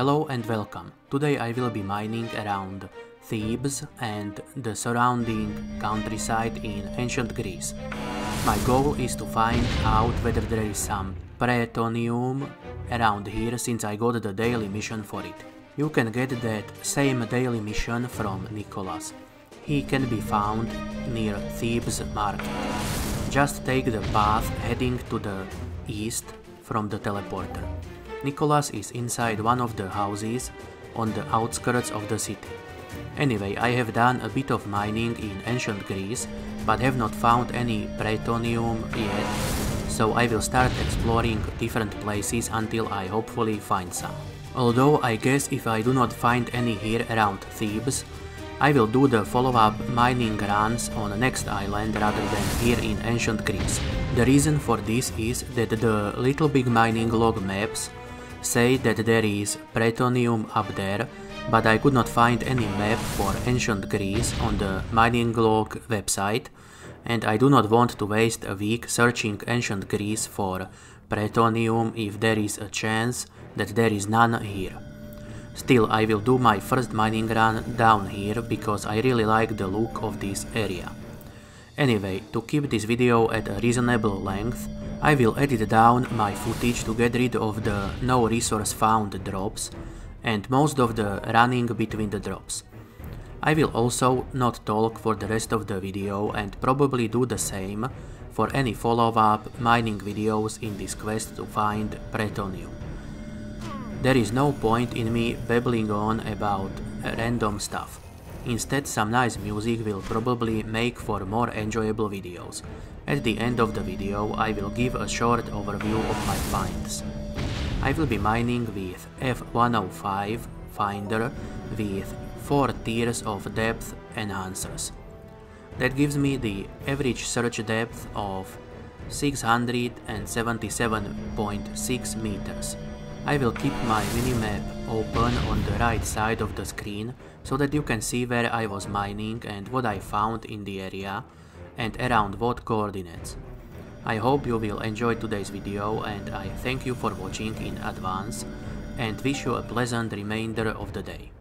Hello and welcome. Today I will be mining around Thebes and the surrounding countryside in ancient Greece. My goal is to find out whether there is some Praetonium around here since I got the daily mission for it. You can get that same daily mission from Nicholas. He can be found near Thebes market. Just take the path heading to the east from the teleporter. Nicholas is inside one of the houses on the outskirts of the city. Anyway, I have done a bit of mining in ancient Greece, but have not found any Praetonium yet, so I will start exploring different places until I hopefully find some. Although I guess if I do not find any here around Thebes, I will do the follow-up mining runs on the next island rather than here in ancient Greece. The reason for this is that the Little Big Mining log maps say that there is Praetonium up there, but I could not find any map for ancient Greece on the mining log website, and I do not want to waste a week searching ancient Greece for Praetonium if there is a chance that there is none here. Still, I will do my first mining run down here because I really like the look of this area. Anyway, to keep this video at a reasonable length, I will edit down my footage to get rid of the no resource found drops and most of the running between the drops. I will also not talk for the rest of the video and probably do the same for any follow-up mining videos in this quest to find Praetonium. There is no point in me babbling on about random stuff. Instead, some nice music will probably make for more enjoyable videos. At the end of the video, I will give a short overview of my finds. I will be mining with F105 Finder with 4 tiers of depth enhancers. That gives me the average search depth of 677.6 meters. I will keep my minimap open on the right side of the screen so that you can see where I was mining and what I found in the area and around what coordinates. I hope you will enjoy today's video and I thank you for watching in advance and wish you a pleasant remainder of the day.